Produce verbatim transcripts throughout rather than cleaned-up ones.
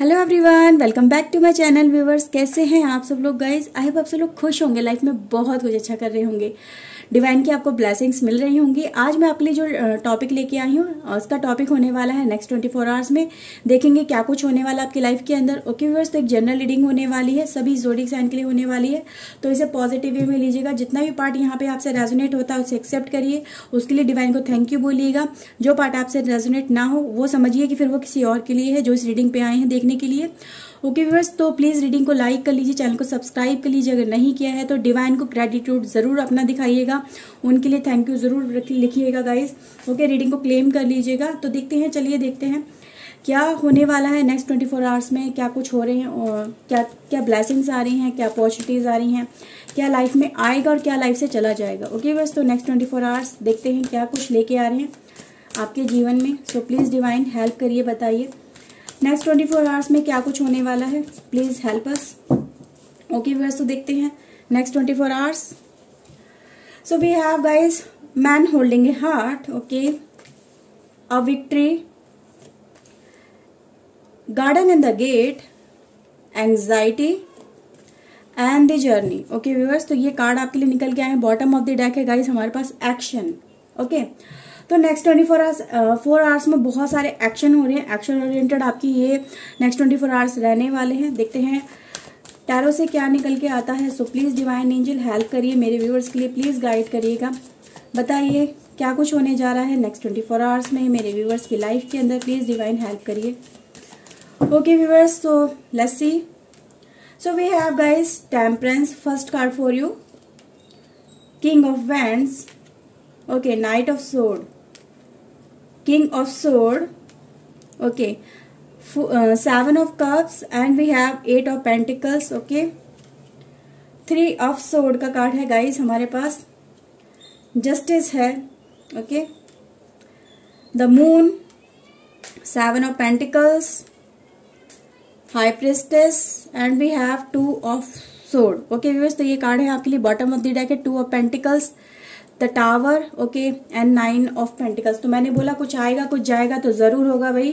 Hello everyone, welcome back to my channel viewers. कैसे हैं आप सब लोग गाइज? आई होप आप सब लोग खुश होंगे, लाइफ में बहुत कुछ अच्छा कर रहे होंगे, डिवाइन की आपको ब्लेसिंग्स मिल रही होंगी। आज मैं आपके लिए जो टॉपिक लेके आई हूँ उसका टॉपिक होने वाला है नेक्स्ट ट्वेंटी फोर आवर्स में देखेंगे क्या कुछ होने वाला आपकी लाइफ के अंदर। ओके व्यूवर्स, तो एक जनरल रीडिंग होने वाली है, सभी ज़ोडिक साइन के लिए होने वाली है, तो इसे पॉजिटिव वे में लीजिएगा। जितना भी पार्ट यहाँ पे आपसे रेजोनेट होता है उसे एक्सेप्ट करिए, उसके लिए डिवाइन को थैंक यू बोलिएगा। जो पार्ट आपसे रेजोनेट ना हो वो समझिए कि फिर वो किसी और के लिए है जो इस रीडिंग पे आए हैं देखने के लिए। ओके व्यूअर्स, तो प्लीज़ रीडिंग को लाइक कर लीजिए, चैनल को सब्सक्राइब कर लीजिए अगर नहीं किया है तो। डिवाइन को ग्रेटिट्यूड ज़रूर अपना दिखाइएगा, उनके लिए थैंक यू ज़रूर लिखिएगा गाइज। ओके, रीडिंग को क्लेम कर लीजिएगा। तो देखते हैं, चलिए देखते हैं क्या होने वाला है नेक्स्ट ट्वेंटी फोर आवर्स में, क्या कुछ हो रहे हैं और क्या क्या ब्लेसिंग्स आ रही हैं, क्या अपॉर्चुनिटीज़ आ रही हैं, क्या लाइफ में आएगा और क्या लाइफ से चला जाएगा। ओके व्यूअर्स, तो नेक्स्ट ट्वेंटी फोर आवर्स देखते हैं क्या कुछ लेके आ रहे हैं आपके जीवन में। सो प्लीज़ डिवाइन हेल्प करिए, बताइए नेक्स्ट ट्वेंटी फोर आवर्स में क्या कुछ होने वाला है, please help us. Okay viewers, तो देखते हैं next twenty four hours. So we have guys man holding a heart, okay, a victory, garden and the gate, anxiety and the journey. Okay viewers, तो ये कार्ड आपके लिए निकल के आए हैं, बॉटम ऑफ द डेक है गाइस हमारे पास, एक्शन। Okay okay. तो next twenty four hours four hours में बहुत सारे एक्शन हो रहे हैं, एक्शन ओरिएंटेड आपकी ये नेक्स्ट ट्वेंटी फोर आवर्स रहने वाले हैं। देखते हैं टैरो से क्या निकल के आता है। So please divine angel help करिए मेरे व्यूअर्स के लिए, प्लीज़ गाइड करिएगा, बताइए क्या कुछ होने जा रहा है नेक्स्ट ट्वेंटी फोर आवर्स में मेरे व्यूअर्स की लाइफ के अंदर। प्लीज़ डिवाइन हेल्प करिए। Okay viewers, so let's see. So we have guys temperance, first card for you, king of wands, okay, knight of sword, King of Sword, okay, F uh, Seven of Cups, and we have Eight of Pentacles, okay, Three of Sword का card है guys हमारे पास, Justice है, okay, The Moon, Seven of Pentacles, High Priestess, and we have Two of Sword, okay viewers। तो ये card है आपके लिए bottom of the deck है, Two of Pentacles, the tower, okay, and nine of pentacles. तो मैंने बोला कुछ आएगा कुछ जाएगा तो जरूर होगा भाई,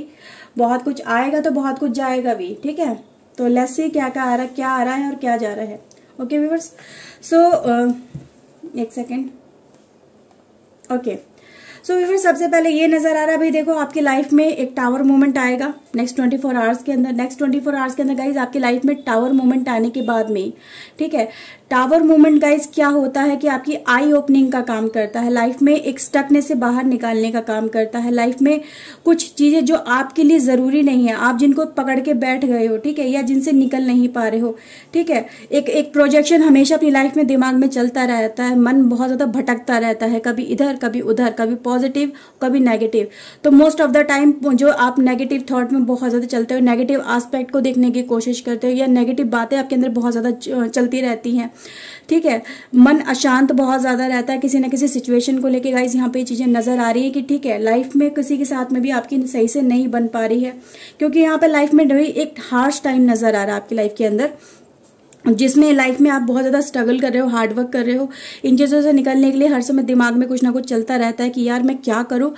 बहुत कुछ आएगा तो बहुत कुछ जाएगा भी, ठीक है। तो लेट्स सी क्या क्या आ रहा है, क्या आ रहा है और क्या जा रहा है। ओके व्यूअर्स, सो एक सेकेंड। ओके सो व्यूअर्स, सबसे पहले ये नजर आ रहा है भाई, देखो आपकी लाइफ में एक टावर मोमेंट आएगा नेक्स्ट ट्वेंटी फोर आवर्स के अंदर। नेक्स्ट ट्वेंटी फोर आवर्स के अंदर गाइज आपकी लाइफ में टावर मोमेंट आने के बाद में, ठीक है। टावर मोमेंट गाइज क्या होता है कि आपकी आई ओपनिंग का काम करता है, लाइफ में एक स्टकनेस से बाहर निकालने का काम करता है। लाइफ में कुछ चीजें जो आपके लिए जरूरी नहीं है, आप जिनको पकड़ के बैठ गए हो, ठीक है, या जिनसे निकल नहीं पा रहे हो, ठीक है। एक एक प्रोजेक्शन हमेशा अपनी लाइफ में दिमाग में चलता रहता है, मन बहुत ज्यादा भटकता रहता है, कभी इधर कभी उधर, कभी पॉजिटिव कभी नेगेटिव। तो मोस्ट ऑफ द टाइम जो आप नेगेटिव थॉट में बहुत ज्यादा चलते हो, नेगेटिव एस्पेक्ट को देखने की कोशिश करते हो, या नेगेटिव बातें आपके अंदर बहुत ज्यादा चलती रहती हैं, ठीक है। मन अशांत बहुत ज्यादा रहता है किसी ना किसी सिचुएशन को लेके गाइज, यहाँ पे चीजें नजर आ रही है कि ठीक है लाइफ में किसी के साथ में भी आपकी सही से नहीं बन पा रही है, क्योंकि यहाँ पे लाइफ में एक हार्श टाइम नजर आ रहा है आपकी लाइफ के अंदर, जिसमें लाइफ में आप बहुत ज़्यादा स्ट्रगल कर रहे हो, हार्डवर्क कर रहे हो। इन चीज़ों से निकलने के लिए हर समय दिमाग में कुछ ना कुछ चलता रहता है कि यार मैं क्या करूं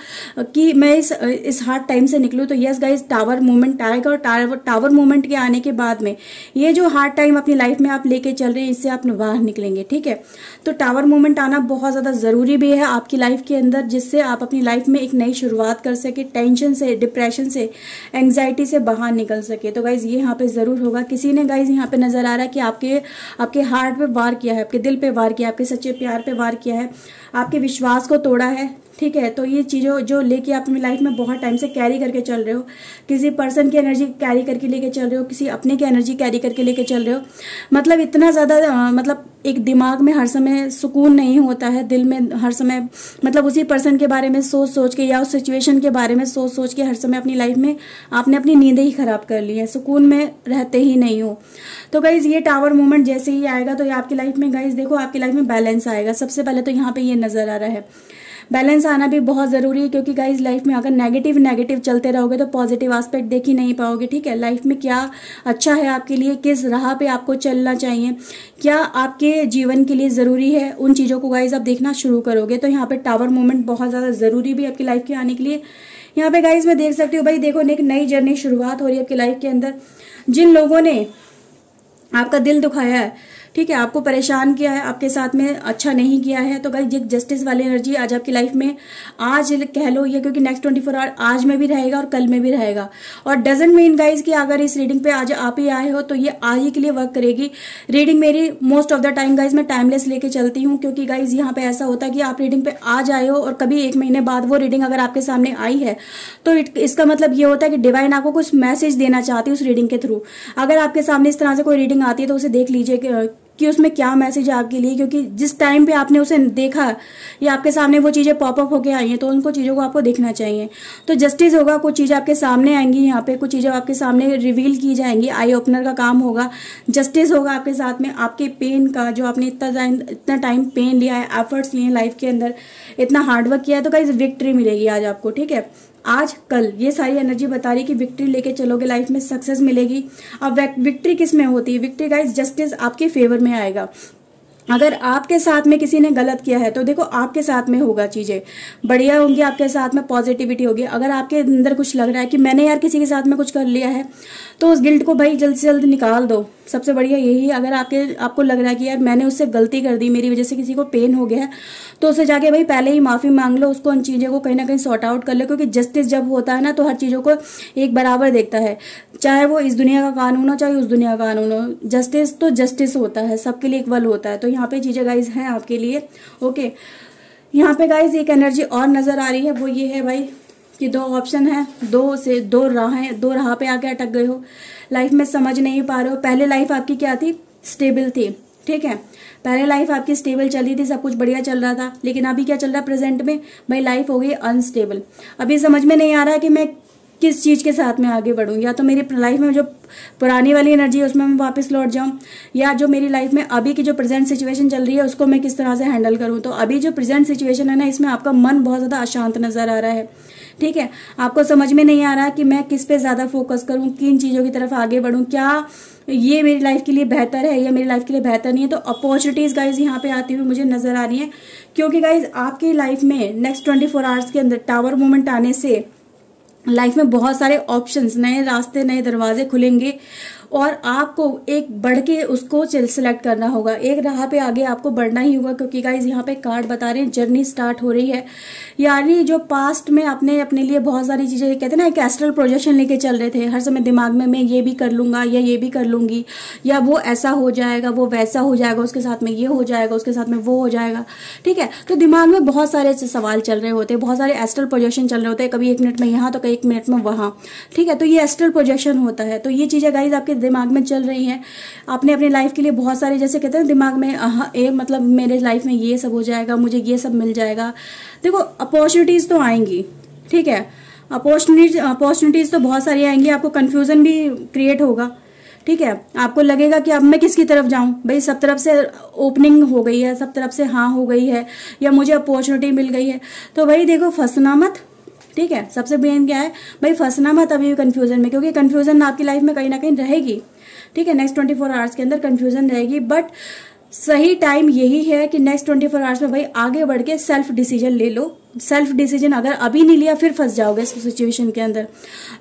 कि मैं इस इस हार्ड टाइम से निकलूं। तो यस गाइस, टावर मोमेंट आएगा, और टावर टावर मोमेंट के आने के बाद में ये जो हार्ड टाइम अपनी लाइफ में आप लेके चल रहे हैं, इससे आप बाहर निकलेंगे, ठीक है। तो टावर मोमेंट आना बहुत ज़्यादा ज़रूरी भी है आपकी लाइफ के अंदर, जिससे आप अपनी लाइफ में एक नई शुरुआत कर सके, टेंशन से, डिप्रेशन से, एंग्जाइटी से बाहर निकल सके। तो गाइज़ ये यहाँ पर ज़रूर होगा। किसी ने गाइज़ यहाँ पर नज़र आ रहा है कि आपके आपके हार्ट पे वार किया है, आपके दिल पे वार किया है, आपके सच्चे प्यार पे वार किया है, आपके विश्वास को तोड़ा है, ठीक है। तो ये चीज़ों जो लेके आप अपनी लाइफ में बहुत टाइम से कैरी करके चल रहे हो, किसी पर्सन की एनर्जी कैरी करके लेके चल रहे हो, किसी अपने की एनर्जी कैरी करके लेके चल रहे हो, मतलब इतना ज़्यादा, मतलब एक दिमाग में हर समय सुकून नहीं होता है, दिल में हर समय मतलब उसी पर्सन के बारे में सोच सोच के या उस सिचुएशन के बारे में सोच सोच के हर समय अपनी लाइफ में आपने अपनी नींदें ही खराब कर ली है, सुकून में रहते ही नहीं हो। तो गाइज़ ये टावर मोमेंट जैसे ही आएगा तो ये आपकी लाइफ में गाइज़ देखो आपकी लाइफ में बैलेंस आएगा। सबसे पहले तो यहाँ पर ये नज़र आ रहा है, बैलेंस आना भी बहुत ज़रूरी है, क्योंकि गाइज लाइफ में अगर नेगेटिव नेगेटिव चलते रहोगे तो पॉजिटिव एस्पेक्ट देख ही नहीं पाओगे, ठीक है। लाइफ में क्या अच्छा है आपके लिए, किस राह पे आपको चलना चाहिए, क्या आपके जीवन के लिए ज़रूरी है, उन चीज़ों को गाइज आप देखना शुरू करोगे। तो यहाँ पे टावर मोमेंट बहुत ज़्यादा ज़रूरी भी आपकी लाइफ के आने के लिए यहाँ पे गाइज मैं देख सकती हूँ भाई, देखो एक नई जर्नी शुरुआत हो रही है आपकी लाइफ के अंदर। जिन लोगों ने आपका दिल दुखाया है, ठीक है, आपको परेशान किया है, आपके साथ में अच्छा नहीं किया है, तो गाइज एक जस्टिस वाली एनर्जी आज आपकी लाइफ में आज कह लो ये, क्योंकि नेक्स्ट ट्वेंटी फोर आवर आज में भी रहेगा और कल में भी रहेगा। और डजंट मीन गाइज कि अगर इस रीडिंग पे आज आप ही आए हो तो ये आज ही के लिए वर्क करेगी। रीडिंग मेरी most of the time guys मैं टाइमलेस लेके चलती हूँ, क्योंकि गाइज यहाँ पे ऐसा होता है कि आप रीडिंग पे आज आए हो और कभी एक महीने बाद वो रीडिंग अगर आपके सामने आई है तो इसका मतलब ये होता है कि डिवाइन आपको कुछ मैसेज देना चाहती है उस रीडिंग के थ्रू। अगर आपके सामने इस तरह से कोई रीडिंग आती है तो उसे देख लीजिए कि उसमें क्या मैसेज है आपके लिए, क्योंकि जिस टाइम पे आपने उसे देखा या आपके सामने वो चीज़ें पॉपअप होके आई हैं तो उनको चीज़ों को आपको देखना चाहिए। तो जस्टिस होगा, कुछ चीज़ें आपके सामने आएंगी, यहाँ पे कुछ चीज़ें आपके सामने रिवील की जाएंगी, आई ओपनर का काम होगा, जस्टिस होगा आपके साथ में। आपके पेन का जो आपने इतना टाइम इतना टाइम पेन लिया है, एफर्ट्स लिए हैं लाइफ के अंदर, इतना हार्डवर्क किया है, तो गाइस विक्ट्री मिलेगी आज आपको, ठीक है, आज कल। ये सारी एनर्जी बता रही है कि विक्ट्री लेके चलोगे लाइफ में, सक्सेस मिलेगी। अब विक्ट्री किस में होती है? विक्ट्री गाइस जस्टिस आपके फेवर में आएगा। अगर आपके साथ में किसी ने गलत किया है तो देखो आपके साथ में होगा, चीजें बढ़िया होंगी, आपके साथ में पॉजिटिविटी होगी। अगर आपके अंदर कुछ लग रहा है कि मैंने यार किसी के साथ में कुछ कर लिया है तो उस गिल्ट को भाई जल्द से जल्द निकाल दो, सबसे बढ़िया यही है। अगर आपके आपको लग रहा है कि यार मैंने उससे गलती कर दी, मेरी वजह से किसी को पेन हो गया है, तो उससे जाके भाई पहले ही माफ़ी मांग लो, उसको उन चीज़ों को कहीं ना कहीं सॉर्ट आउट कर लो, क्योंकि जस्टिस जब होता है ना तो हर चीज़ों को एक बराबर देखता है, चाहे वो इस दुनिया का कानून हो चाहे उस दुनिया का कानून हो, जस्टिस तो जस्टिस होता है, सबके लिए इक्वल होता है। तो यहाँ पे चीज़ें गाइज हैं आपके लिए, ओके। यहाँ पे गाइज एक एनर्जी और नज़र आ रही है, वो ये है भाई कि दो ऑप्शन है, दो से दो राहें, दो राह पे आके अटक गए हो लाइफ में, समझ नहीं पा रहे हो। पहले लाइफ आपकी क्या थी? स्टेबल थी, ठीक है, पहले लाइफ आपकी स्टेबल चली थी, सब कुछ बढ़िया चल रहा था, लेकिन अभी क्या चल रहा है प्रेजेंट में भाई? लाइफ हो गई अनस्टेबल। अभी समझ में नहीं आ रहा है कि मैं किस चीज़ के साथ में आगे बढ़ूँ, या तो मेरी लाइफ में जो पुरानी वाली एनर्जी है उसमें मैं वापस लौट जाऊँ, या जो मेरी लाइफ में अभी की जो प्रेजेंट सिचुएशन चल रही है उसको मैं किस तरह से हैंडल करूँ। तो अभी जो प्रेजेंट सिचुएशन है ना, इसमें आपका मन बहुत ज़्यादा अशांत नज़र आ रहा है, ठीक है, आपको समझ में नहीं आ रहा कि मैं किस पे ज़्यादा फोकस करूँ, किन चीज़ों की तरफ आगे बढ़ूँ, क्या ये मेरी लाइफ के लिए बेहतर है या मेरी लाइफ के लिए बेहतर नहीं है। तो अपॉर्चुनिटीज़ गाइज यहाँ पे आती हुई मुझे नज़र आ रही है, क्योंकि गाइज आपकी लाइफ में नेक्स्ट ट्वेंटी फोर आवर्स के अंदर टावर मोमेंट आने से लाइफ में बहुत सारे ऑप्शंस, नए रास्ते, नए दरवाजे खुलेंगे और आपको एक बढ़ के उसको सिलेक्ट करना होगा, एक राह पे आगे आपको बढ़ना ही होगा। क्योंकि गाइज यहाँ पे कार्ड बता रहे हैं जर्नी स्टार्ट हो रही है, यानी जो पास्ट में आपने अपने लिए बहुत सारी चीज़ें, कहते हैं ना एक एस्ट्रल प्रोजेक्शन लेके चल रहे थे, हर समय दिमाग में मैं ये भी कर लूँगा या ये भी कर लूँगी या वो ऐसा हो जाएगा, वो वैसा हो जाएगा, उसके साथ में ये हो जाएगा, उसके साथ में वो हो जाएगा, ठीक है। तो दिमाग में बहुत सारे सवाल चल रहे होते हैं, बहुत सारे एस्ट्रल प्रोजेक्शन चल रहे होते हैं, कभी एक मिनट में यहाँ तो कभी एक मिनट में वहाँ, ठीक है। तो ये एस्ट्रल प्रोजेक्शन होता है, तो ये चीज़ें गाइज आपके दिमाग में चल रही है। आपने अपनी लाइफ के लिए बहुत सारे, जैसे कहते हैं दिमाग में ए, मतलब मेरे लाइफ में ये सब हो जाएगा, मुझे ये सब मिल जाएगा। देखो अपॉर्चुनिटीज तो आएंगी, ठीक है, अपॉर्चुनिटीज अपॉर्चुनिटीज तो बहुत सारी आएंगी, आपको कंफ्यूजन भी क्रिएट होगा, ठीक है, आपको लगेगा कि अब मैं किसकी तरफ जाऊं, भाई सब तरफ से ओपनिंग हो गई है, सब तरफ से हाँ हो गई है या मुझे अपॉर्चुनिटी मिल गई है। तो भाई देखो फंसना मत, ठीक है, सबसे मेन क्या है भाई, फंसना मत अभी कन्फ्यूजन में, क्योंकि कन्फ्यूजन आपकी लाइफ में कहीं ना कहीं रहेगी, ठीक है, नेक्स्ट ट्वेंटी फोर आवर्स के अंदर कन्फ्यूजन रहेगी। बट सही टाइम यही है कि नेक्स्ट ट्वेंटी फोर आवर्स में भाई आगे बढ़ के सेल्फ डिसीजन ले लो। सेल्फ डिसीजन अगर अभी नहीं लिया फिर फंस जाओगे इस सिचुएशन के अंदर।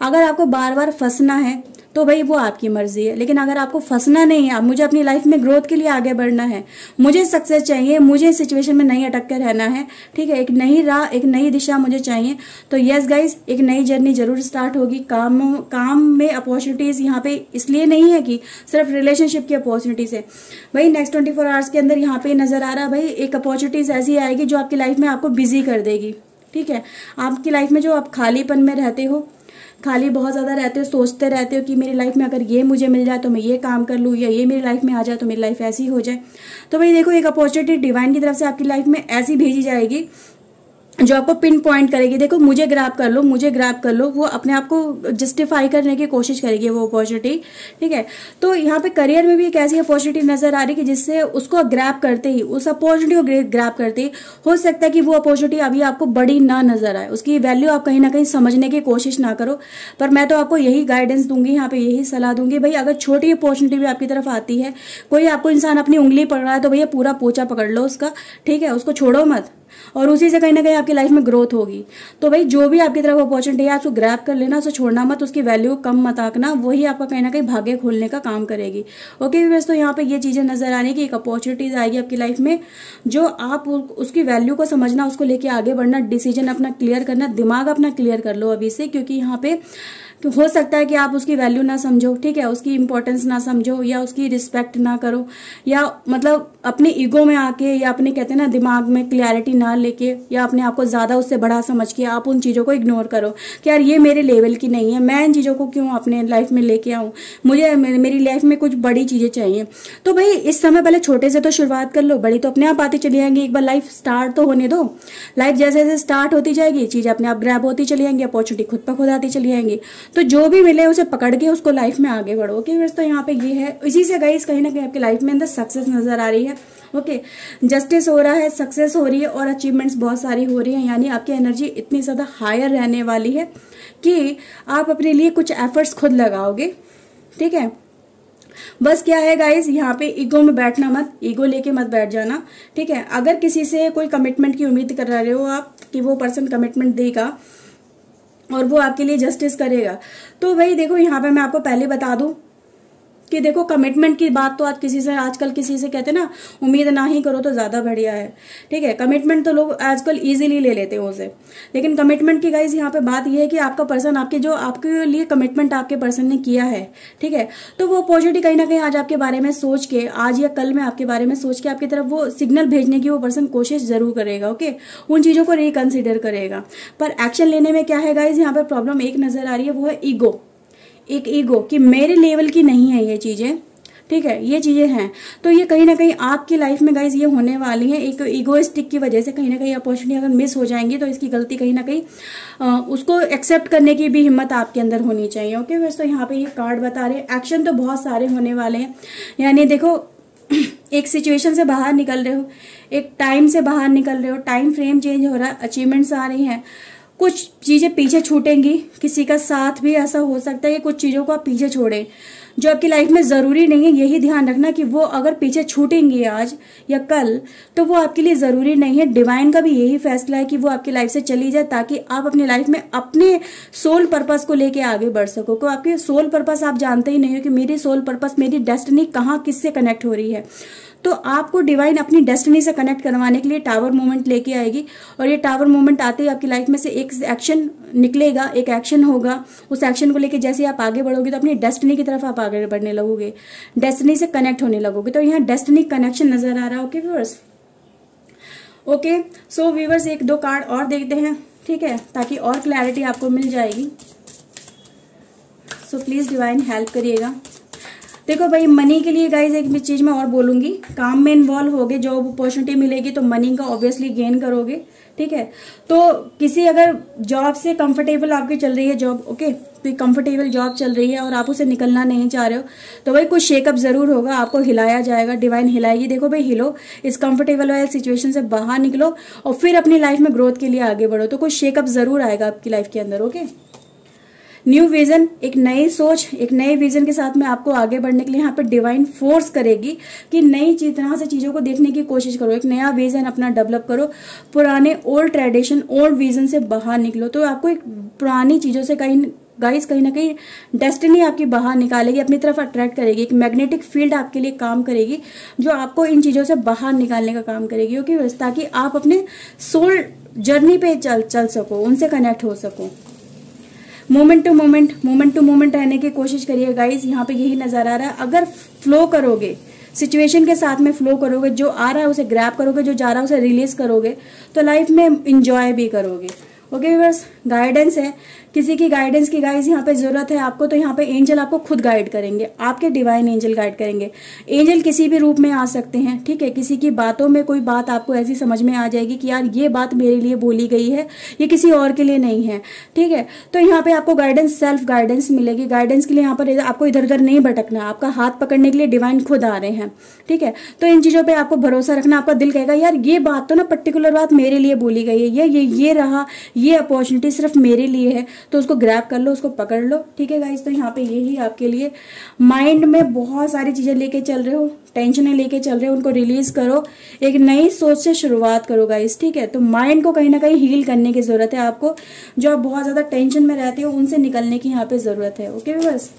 अगर आपको बार बार फंसना है तो भाई वो आपकी मर्जी है, लेकिन अगर आपको फंसना नहीं है, मुझे अपनी लाइफ में ग्रोथ के लिए आगे बढ़ना है, मुझे सक्सेस चाहिए, मुझे इस सिचुएशन में नहीं अटक के रहना है, ठीक है, एक नई राह, एक नई दिशा मुझे चाहिए, तो यस गाइज एक नई जर्नी जरूर स्टार्ट होगी। काम काम में अपॉर्चुनिटीज यहाँ पे इसलिए नहीं है कि सिर्फ रिलेशनशिप की अपॉर्चुनिटीज है भाई, नेक्स्ट ट्वेंटी फोर आवर्स के अंदर यहाँ पे नजर आ रहा है भाई एक अपॉर्चुनिटीज ऐसी आएगी जो आपकी लाइफ में आपको बिजी कर देगी, ठीक है। आपकी लाइफ में जो आप खालीपन में रहते हो, खाली बहुत ज़्यादा रहते हो, सोचते रहते हो कि मेरी लाइफ में अगर ये मुझे मिल जाए तो मैं ये काम कर लूँ, या ये मेरी लाइफ में आ जाए तो मेरी लाइफ ऐसी हो जाए, तो भाई देखो एक अपॉर्चुनिटी डिवाइन की तरफ से आपकी लाइफ में ऐसी भेजी जाएगी जो आपको पिन पॉइंट करेगी, देखो मुझे ग्रैब कर लो, मुझे ग्रैब कर लो, वो अपने आप को जस्टिफाई करने की कोशिश करेगी वो अपॉर्चुनिटी, ठीक है। तो यहाँ पे करियर में भी एक ऐसी अपॉर्चुनिटी नजर आ रही है कि जिससे उसको ग्रैब करते ही, उस अपॉर्चुनिटी को ग्रैब करते ही हो सकता है कि वो अपॉर्चुनिटी अभी आपको बड़ी ना नजर आए, उसकी वैल्यू आप कहीं ना कहीं समझने की कोशिश ना करो। पर मैं तो आपको यही गाइडेंस दूंगी, यहाँ पे यही सलाह दूंगी भाई, अगर छोटी अपॉर्चुनिटी भी आपकी तरफ आती है, कोई आपको इंसान अपनी उंगली पकड़ रहा है, तो भैया पूरा पोछा पकड़ लो उसका, ठीक है, उसको छोड़ो मत, और उसी से कहीं ना कहीं आपकी लाइफ में ग्रोथ होगी। तो भाई जो भी आपकी तरफ अपॉर्चुनिटी है आप उसको ग्रैब कर लेना, उसे छोड़ना मत, उसकी वैल्यू कम मत आंकना, वही आपका कहीं ना कहीं भाग्य खोलने का काम करेगी। ओके व्यूअर्स, तो यहाँ पर ये चीज़ें नजर आने की, एक अपॉर्चुनिटीज आएगी आपकी लाइफ में, जो आप उसकी वैल्यू को समझना, उसको लेके आगे बढ़ना, डिसीजन अपना क्लियर करना, दिमाग अपना क्लियर कर लो अभी से, क्योंकि यहाँ पे तो हो सकता है कि आप उसकी वैल्यू ना समझो, ठीक है, उसकी इंपॉर्टेंस ना समझो या उसकी रिस्पेक्ट ना करो, या मतलब अपने ईगो में आके या अपने कहते हैं ना दिमाग में क्लैरिटी ना लेके या अपने आप को ज़्यादा उससे बड़ा समझ के आप उन चीज़ों को इग्नोर करो कि यार ये मेरे लेवल की नहीं है, मैं इन चीज़ों को क्यों अपने लाइफ में लेके आऊँ, मुझे मेरी लाइफ में कुछ बड़ी चीज़ें चाहिए। तो भाई इस समय पहले छोटे से तो शुरुआत कर लो, बड़ी तो अपने आप आती चली जाएंगी। एक बार लाइफ स्टार्ट तो होने दो, लाइफ जैसे जैसे स्टार्ट होती जाएगी चीज़ें अपने आप ग्रैब होती चली जाएंगी, अपॉर्चुनिटी खुद पर खुद आती चली जाएंगी। तो जो भी मिले उसे पकड़ के उसको लाइफ में आगे बढ़ो। ओके okay, तो यहाँ पे ये है, इसी से गाइस कहीं ना कहीं आपकी लाइफ में अंदर सक्सेस नजर आ रही है। ओके okay, जस्टिस हो रहा है, सक्सेस हो रही है और अचीवमेंट्स बहुत सारी हो रही हैं, यानी आपकी एनर्जी इतनी ज़्यादा हायर रहने वाली है कि आप अपने लिए कुछ एफर्ट्स खुद लगाओगे, ठीक है। बस क्या है गाइस, यहाँ पे ईगो में बैठना मत, ईगो लेके मत बैठ जाना, ठीक है। अगर किसी से कोई कमिटमेंट की उम्मीद कर रहे हो आप कि वो पर्सन कमिटमेंट देगा और वो आपके लिए जस्टिस करेगा, तो भाई देखो यहाँ पे मैं आपको पहले बता दूं कि देखो कमिटमेंट की बात तो आज किसी से आजकल किसी से कहते ना उम्मीद ना ही करो तो ज़्यादा बढ़िया है, ठीक है। कमिटमेंट तो लोग आजकल इजीली ले लेते हैं उसे, लेकिन कमिटमेंट की गाइस यहाँ पे बात यह है कि आपका पर्सन आपके जो आपके लिए कमिटमेंट आपके पर्सन ने किया है, ठीक है, तो वो अपॉर्चुनिटी कहीं ना कहीं आज आपके बारे में सोच के, आज या कल में आपके बारे में सोच के आपकी तरफ वो सिग्नल भेजने की वो पर्सन कोशिश जरूर करेगा। ओके, उन चीज़ों को रिकन्सिडर करेगा, पर एक्शन लेने में क्या है गाइज यहाँ पर प्रॉब्लम एक नज़र आ रही है, वो है ईगो। एक ईगो कि मेरे लेवल की नहीं है ये चीज़ें, ठीक है, ये चीज़ें हैं, तो ये कहीं ना कहीं आपकी लाइफ में गाइज ये होने वाली है। एक ईगोइस्टिक की वजह से कहीं ना कहीं अपॉर्चुनिटी अगर मिस हो जाएंगी तो इसकी गलती कहीं ना कहीं आ, उसको एक्सेप्ट करने की भी हिम्मत आपके अंदर होनी चाहिए। ओके वैसे तो यहाँ पे ये कार्ड बता रहे हैं एक्शन तो बहुत सारे होने वाले हैं, यानी देखो एक सिचुएशन से बाहर निकल रहे हो, एक टाइम से बाहर निकल रहे हो, टाइम फ्रेम चेंज हो रहा है, अचीवमेंट्स आ रही हैं, कुछ चीज़ें पीछे छूटेंगी, किसी का साथ भी ऐसा हो सकता है कि कुछ चीज़ों को आप पीछे छोड़ें जो आपकी लाइफ में ज़रूरी नहीं है। यही ध्यान रखना कि वो अगर पीछे छूटेंगी आज या कल तो वो आपके लिए ज़रूरी नहीं है। डिवाइन का भी यही फैसला है कि वो आपकी लाइफ से चली जाए ताकि आप अपनी लाइफ में अपने सोल पर्पस को लेके आगे बढ़ सको। क्योंकि आपके सोल पर्पस आप जानते ही नहीं हो कि मेरी सोल पर्पस, मेरी डेस्टिनी कहाँ किससे कनेक्ट हो रही है, तो आपको डिवाइन अपनी डेस्टिनी से कनेक्ट करवाने के लिए टावर मोमेंट लेके आएगी। और ये टावर मोमेंट आते ही आपकी लाइफ में से एक एक्शन निकलेगा, एक एक्शन होगा, उस एक्शन को लेके जैसे आप आगे बढ़ोगे तो अपनी डेस्टिनी की तरफ आप आगे बढ़ने लगोगे, डेस्टिनी से कनेक्ट होने लगोगे। तो यहाँ डेस्टिनी कनेक्शन नजर आ रहा है। Okay viewers, okay so viewers एक दो कार्ड और देखते हैं, ठीक है, ताकि और क्लैरिटी आपको मिल जाएगी। सो प्लीज़ डिवाइन हेल्प करिएगा। देखो भाई मनी के लिए गाइज एक चीज़ मैं और बोलूँगी, काम में इन्वॉल्व होगे, जॉब अपॉर्चुनिटी मिलेगी तो मनी का ऑब्वियसली गेन करोगे, ठीक है। तो किसी अगर जॉब से कंफर्टेबल आपकी चल रही है जॉब, ओके, तो कंफर्टेबल जॉब चल रही है और आप उसे निकलना नहीं चाह रहे हो, तो भाई कुछ शेकअप जरूर होगा, आपको हिलाया जाएगा, डिवाइन हिलाएगी। देखो भाई हिलो, इस कंफर्टेबल वाले सिचुएशन से बाहर निकलो और फिर अपनी लाइफ में ग्रोथ के लिए आगे बढ़ो। तो कुछ शेकअप जरूर आएगा आपकी लाइफ के अंदर। ओके, न्यू विजन, एक नई सोच, एक नए विजन के साथ में आपको आगे बढ़ने के लिए यहाँ पर डिवाइन फोर्स करेगी कि नई तरह से चीज़ों को देखने की कोशिश करो, एक नया विजन अपना डेवलप करो, पुराने ओल्ड ट्रेडिशन ओल्ड विजन से बाहर निकलो। तो आपको एक पुरानी चीज़ों से कहीं गाइस कहीं ना कहीं डेस्टिनी आपकी बाहर निकालेगी, अपनी तरफ अट्रैक्ट करेगी, एक मैग्नेटिक फील्ड आपके लिए काम करेगी जो आपको इन चीज़ों से बाहर निकालने का काम करेगी। Okay okay? ताकि आप अपने सोल जर्नी पे चल चल सको, उनसे कनेक्ट हो सको। Moment to moment moment to moment रहने की कोशिश करिए गाइज, यहाँ पे यही नजर आ रहा है। अगर फ्लो करोगे, सिचुएशन के साथ में फ्लो करोगे, जो आ रहा है उसे ग्रैब करोगे, जो जा रहा है उसे रिलीज करोगे, तो लाइफ में इंजॉय भी करोगे। ओके व्यूअर्स, गाइडेंस है, किसी की गाइडेंस की गाइज यहाँ पे जरूरत है आपको, तो यहाँ पे एंजल आपको खुद गाइड करेंगे, आपके डिवाइन एंजल गाइड करेंगे। एंजल किसी भी रूप में आ सकते हैं, ठीक है, किसी की बातों में कोई बात आपको ऐसी समझ में आ जाएगी कि यार ये बात मेरे लिए बोली गई है, ये किसी और के लिए नहीं है, ठीक है। तो यहाँ पे आपको गाइडेंस, सेल्फ गाइडेंस मिलेगी। गाइडेंस के लिए यहाँ पर आपको इधर उधर नहीं भटकना, आपका हाथ पकड़ने के लिए डिवाइन खुद आ रहे हैं, ठीक है। तो इन चीज़ों पर आपको भरोसा रखना, आपका दिल कहेगा यार ये बात तो ना पर्टिकुलर बात मेरे लिए बोली गई है, ये ये रहा, ये अपॉर्चुनिटी सिर्फ मेरे लिए है, तो उसको ग्रैब कर लो, उसको पकड़ लो। ठीक है गाइज, तो यहाँ पे यही आपके लिए, माइंड में बहुत सारी चीजें लेके चल रहे हो, टेंशनें लेके चल रहे हो, उनको रिलीज करो, एक नई सोच से शुरुआत करो गाइज। ठीक है, तो माइंड को कहीं ना कहीं हील करने की जरूरत है आपको, जो आप बहुत ज्यादा टेंशन में रहते हो उनसे निकलने की यहाँ पे जरूरत है। ओके बस,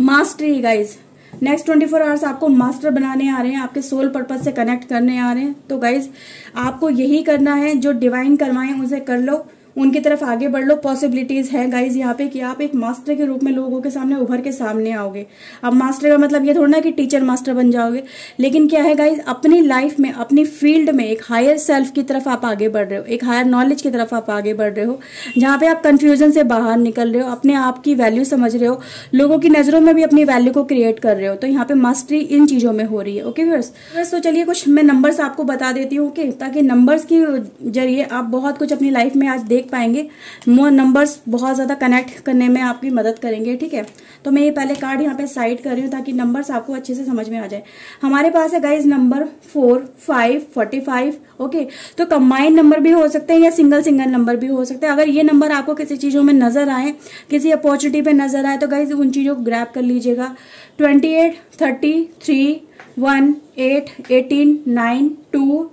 mastery guys, next twenty four hours आपको मास्टर बनाने आ रहे हैं, आपके सोल पर्पस से कनेक्ट करने आ रहे हैं। तो गाइज आपको यही करना है, जो डिवाइन करवाएं उनसे कर लो, उनकी तरफ आगे बढ़ लो। पॉसिबिलिटीज हैं गाइज यहाँ पे कि आप एक मास्टर के रूप में लोगों के सामने उभर के सामने आओगे। अब मास्टर का मतलब ये थोड़ा ना कि टीचर मास्टर बन जाओगे, लेकिन क्या है गाइज, अपनी लाइफ में अपनी फील्ड में एक हायर सेल्फ की तरफ आप आगे बढ़ रहे हो, एक हायर नॉलेज की तरफ आप आगे बढ़ रहे हो, जहाँ पे आप कंफ्यूजन से बाहर निकल रहे हो, अपने आप की वैल्यू समझ रहे हो, लोगों की नजरों में भी अपनी वैल्यू को क्रिएट कर रहे हो। तो यहाँ पे मास्टरी इन चीजों में हो रही है। ओके व्यूअर्स, तो चलिए कुछ मैं नंबर्स आपको बता देती हूँ, ओके, ताकि नंबर्स के जरिए आप बहुत कुछ अपनी लाइफ में आज देख पाएंगे। मोर नंबर्स बहुत ज्यादा कनेक्ट करने में आपकी मदद करेंगे। ठीक है, तो मैं ये पहले कार्ड यहाँ पे साइड कर रही हूँ ताकि नंबर्स आपको अच्छे से समझ में आ जाए। हमारे पास है guys number four five forty five. Okay, तो कंबाइंड नंबर भी हो सकते हैं या सिंगल सिंगल नंबर भी हो सकते हैं। अगर ये नंबर आपको किसी चीजों में नजर आए, किसी अपॉर्चुनिटी पे नजर आए, तो गाइज उन चीजों को ग्रैब कर लीजिएगा। Twenty eight thirty three one eight eighteen nine two.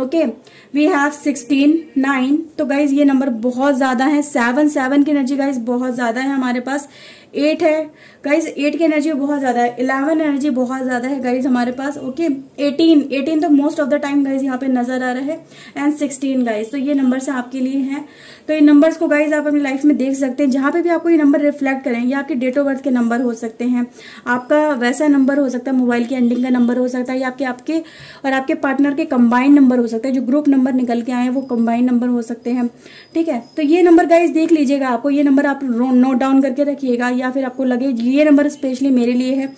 Okay, we have sixteen nine. तो गाइज ये नंबर बहुत ज्यादा है। सेवन सेवन की एनर्जी गाइज बहुत ज्यादा है हमारे पास। एट है गाइज, एट की एनर्जी बहुत ज्यादा है। इलेवन एनर्जी बहुत ज्यादा है गाइज हमारे पास। ओके, एटीन एटीन तो most of the time guys यहाँ पे नजर आ रहा है, एंड सिक्सटीन गाइज। तो ये नंबर्स आपके लिए हैं। तो ये नंबर्स को गाइज आप अपनी लाइफ में देख सकते हैं, जहां पे भी आपको ये नंबर रिफ्लेक्ट करें। ये आपके डेट ऑफ बर्थ के नंबर हो सकते हैं, आपका वैसा नंबर हो सकता है, मोबाइल की एंडिंग का नंबर हो सकता है, या आपके आपके और आपके पार्टनर के कंबाइंड नंबर हो सकते हैं, जो ग्रुप नंबर निकल के आए हैं वो कंबाइंड नंबर हो सकते हैं। ठीक है, तो ये नंबर गाइज देख लीजिएगा। आपको ये नंबर आप नोट डाउन करके रखिएगा, या फिर आपको लगे ये नंबर स्पेशली मेरे लिए है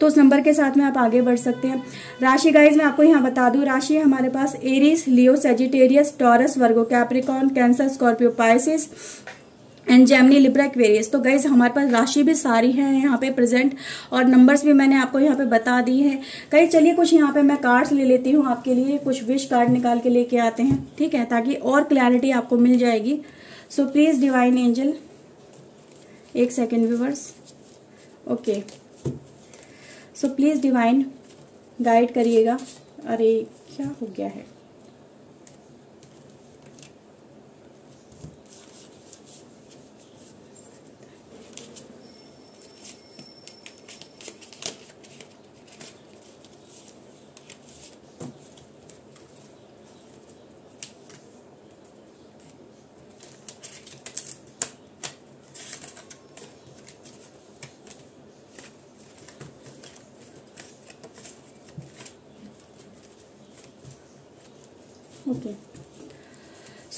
तो उस नंबर के साथ में आप आगे बढ़ सकते हैं। राशि गाइज मैं आपको यहाँ बता दूं, राशि हमारे पास Aries, Leo, Sagittarius, Taurus, Virgo, Capricorn, Cancer, Scorpio, Pisces and Gemini, Libra, Aquarius. तो गाइज हमारे पास राशि भी सारी है यहाँ पे प्रेजेंट, और नंबर्स भी मैंने आपको यहाँ पे बता दी है। गाइज चलिए कुछ यहाँ पे मैं कार्ड्स ले लेती हूँ आपके लिए, कुछ विश कार्ड निकाल के लेके आते हैं। ठीक है, ताकि और क्लैरिटी आपको मिल जाएगी। सो प्लीज डिवाइन एंजल, एक second viewers. Okay, so please divine guide करिएगा। अरे क्या हो गया है,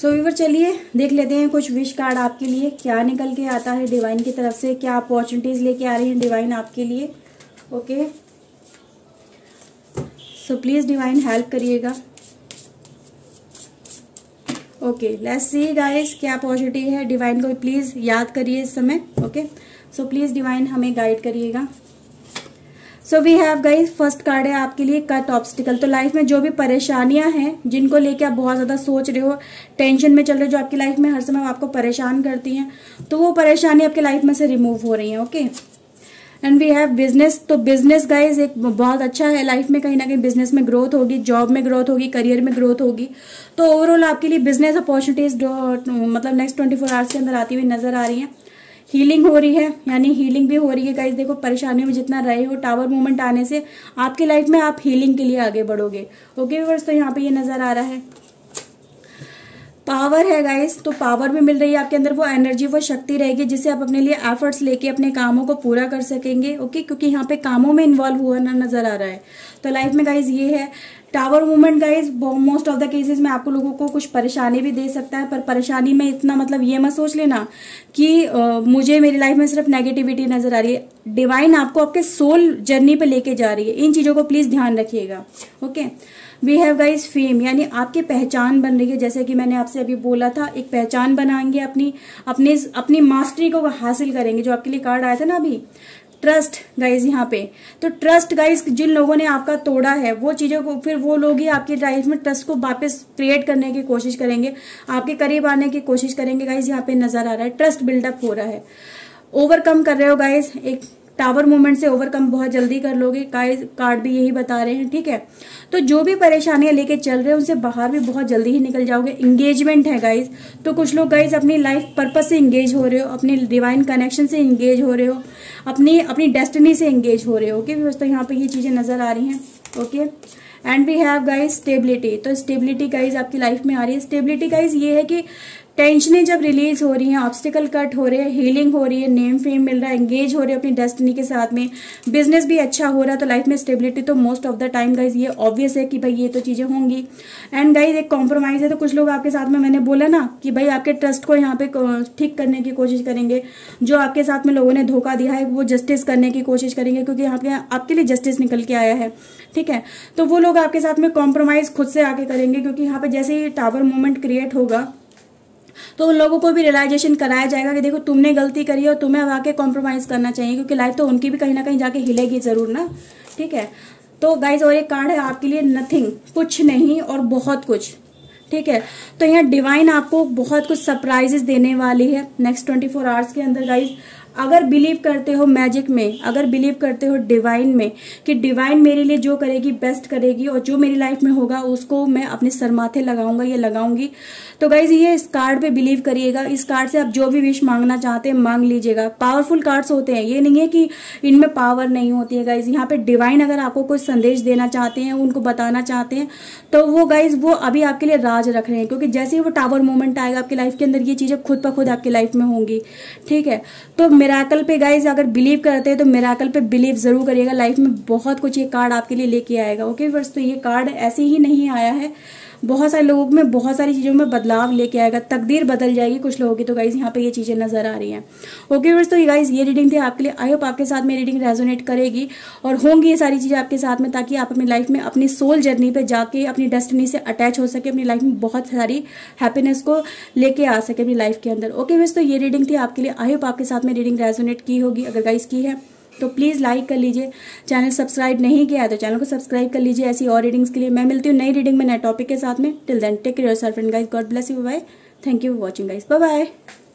सो व्यूवर चलिए देख लेते हैं कुछ विश कार्ड आपके लिए क्या निकल के आता है डिवाइन की तरफ से, क्या अपॉर्चुनिटीज लेके आ रही हैं डिवाइन आपके लिए। Okay, so please divine help करिएगा। ओके, लेट्स सी गाइस क्या अपॉर्चुनिटी है। डिवाइन को प्लीज याद करिए इस समय। ओके, सो प्लीज डिवाइन हमें गाइड करिएगा। So we have guys, first card है आपके लिए कट ऑब्स्टिकल। तो लाइफ में जो भी परेशानियां हैं, जिनको लेके आप बहुत ज़्यादा सोच रहे हो, टेंशन में चल रहे हो, जो आपकी लाइफ में हर समय आपको परेशान करती हैं, तो वो परेशानी आपकी लाइफ में से रिमूव हो रही है। Okay, and we have business. तो बिजनेस गाइज एक बहुत अच्छा है, लाइफ में कहीं ना कहीं बिजनेस में ग्रोथ होगी, जॉब में ग्रोथ होगी, करियर में ग्रोथ होगी। तो ओवरऑल आपके लिए बिजनेस अपॉर्चुनिटीज मतलब नेक्स्ट ट्वेंटी फोर आवर्स के अंदर आती हुई नजर आ रही है। हीलिंग हो रही है, यानी हीलिंग भी हो रही है गाइज। देखो परेशानियों में जितना रहे हो, टावर मोमेंट आने से आपकी लाइफ में आप हीलिंग के लिए आगे बढ़ोगे। ओके व्यूअर्स, तो यहाँ पे ये नजर आ रहा है। पावर है गाइज, तो पावर भी मिल रही है आपके अंदर, वो एनर्जी वो शक्ति रहेगी जिससे आप अपने लिए एफर्ट्स लेके अपने कामों को पूरा कर सकेंगे। ओके, क्योंकि यहाँ पे कामों में इन्वॉल्व हुआ ना नजर आ रहा है। तो लाइफ में गाइज ये है tower movement guys. Most of the cases में आपको लोगों को कुछ परेशानी भी दे सकता है, पर परेशानी में इतना मतलब ये मत सोच लेना कि आ, मुझे मेरी लाइफ में सिर्फ नेगेटिविटी नजर आ रही है। डिवाइन आपको आपके सोल जर्नी पे लेके जा रही है, इन चीजों को प्लीज ध्यान रखिएगा। Okay, we have guys fame, यानी आपकी पहचान बन रही है, जैसे कि मैंने आपसे अभी बोला था, एक पहचान बनाएंगे अपनी, अपने अपनी मास्टरी को हासिल करेंगे, जो आपके लिए कार्ड आया था ना अभी। ट्रस्ट गाइज यहाँ पे, तो ट्रस्ट गाइज जिन लोगों ने आपका तोड़ा है वो चीज़ों को फिर वो लोग ही आपकी लाइफ में ट्रस्ट को वापस क्रिएट करने की कोशिश करेंगे, आपके करीब आने की कोशिश करेंगे। गाइज यहाँ पे नजर आ रहा है ट्रस्ट बिल्डअप हो रहा है, ओवरकम कर रहे हो गाइज, एक टावर मूवमेंट से ओवरकम बहुत जल्दी कर लोगे, कार्ड भी यही बता रहे हैं। ठीक है, तो जो भी परेशानियां लेके चल रहे हैं उनसे बाहर भी बहुत जल्दी ही निकल जाओगे। इंगेजमेंट है गाइज, तो कुछ लोग गाइज अपनी लाइफ पर्पस से इंगेज हो रहे हो, अपने डिवाइन कनेक्शन से इंगेज हो रहे हो, अपनी अपनी डेस्टिनी से इंगेज हो रहे हो। ओके दोस्तों, यहाँ पे ये चीजें नजर आ रही हैं। Okay and we have guys stability, तो स्टेबिलिटी गाइज आपकी लाइफ में आ रही है। स्टेबिलिटी गाइज ये है कि टेंशनें जब रिलीज हो रही हैं, ऑब्स्टिकल कट हो रहे हैं, हीलिंग हो रही है, नेम फेम मिल रहा है, एंगेज हो रहे हैं अपनी डेस्टिनी के साथ में, बिजनेस भी अच्छा हो रहा है, तो लाइफ में स्टेबिलिटी तो most of the time guys ये ऑब्वियस है कि भाई ये तो चीज़ें होंगी। एंड गाइज एक कॉम्प्रोमाइज़ है, तो कुछ लोग आपके साथ में, मैंने बोला ना कि भाई आपके ट्रस्ट को यहाँ पे ठीक करने की कोशिश करेंगे, जो आपके साथ में लोगों ने धोखा दिया है वो जस्टिस करने की कोशिश करेंगे, क्योंकि यहाँ पे आपके लिए जस्टिस निकल के आया है। ठीक है, तो वो लोग आपके साथ में कॉम्प्रोमाइज़ खुद से आके करेंगे, क्योंकि यहाँ पे जैसे ही टावर मूवमेंट क्रिएट होगा तो उन लोगों को भी रियलाइजेशन कराया जाएगा कि देखो तुमने गलती करी है और तुम्हें अब आके कॉम्प्रोमाइज करना चाहिए, क्योंकि लाइफ तो उनकी भी कहीं ना कहीं जाके हिलेगी जरूर ना। ठीक है, तो गाइज और एक कार्ड है आपके लिए, नथिंग, कुछ नहीं और बहुत कुछ। ठीक है, तो यहाँ डिवाइन आपको बहुत कुछ सरप्राइजेस देने वाली है नेक्स्ट ट्वेंटी फोर आवर्स के अंदर। गाइज अगर बिलीव करते हो मैजिक में, अगर बिलीव करते हो डिवाइन में कि डिवाइन मेरे लिए जो करेगी बेस्ट करेगी और जो मेरी लाइफ में होगा उसको मैं अपने सरमाथे लगाऊंगा या लगाऊंगी, तो गाइज ये इस कार्ड पे बिलीव करिएगा। इस कार्ड से आप जो भी विश मांगना चाहते हैं मांग लीजिएगा। पावरफुल कार्ड्स होते हैं, ये नहीं है कि इनमें पावर नहीं होती है गाइज। यहाँ पे डिवाइन अगर आपको कोई संदेश देना चाहते हैं, उनको बताना चाहते हैं, तो वो गाइज वो अभी आपके लिए राज रख रहे हैं, क्योंकि जैसे ही वो टावर मोमेंट आएगा आपकी लाइफ के अंदर ये चीजें खुद ब खुद आपकी लाइफ में होंगी। ठीक है, तो मिराकल पे गाइज अगर बिलीव करते हैं तो मिराकल पे बिलीव जरूर करिएगा, लाइफ में बहुत कुछ ये कार्ड आपके लिए लेके आएगा। ओके फ्रेंड्स, तो ये कार्ड ऐसे ही नहीं आया है, बहुत सारे लोगों में बहुत सारी चीज़ों में बदलाव लेके आएगा, तकदीर बदल जाएगी कुछ लोगों की। तो गाइज यहाँ पे ये चीज़ें नजर आ रही हैं। ओके फ्रेंड्स, तो गाइज ये रीडिंग थी आपके लिए, आई होप आपके साथ में रीडिंग रेजोनेट करेगी और होंगी ये सारी चीज़ें आपके साथ में, ताकि आप अपनी लाइफ में अपनी सोल जर्नी पे जाके अपनी डेस्टिनी से अटैच हो सके, अपनी लाइफ में बहुत सारी हैप्पीनेस को लेके आ सके अपनी लाइफ के अंदर। ओके फ्रेंड्स, तो ये रीडिंग थी आपके लिए, आई होप आपके साथ में रीडिंग रेजोनेट की होगी। अगर गाइज की है तो प्लीज़ लाइक कर लीजिए, चैनल सब्सक्राइब नहीं किया है तो चैनल को सब्सक्राइब कर लीजिए। ऐसी और रीडिंग्स के लिए मैं मिलती हूँ नई रीडिंग में नए टॉपिक के साथ में। Till then take care yourself and guys, God bless you, bye, thank you for watching guys, bye bye.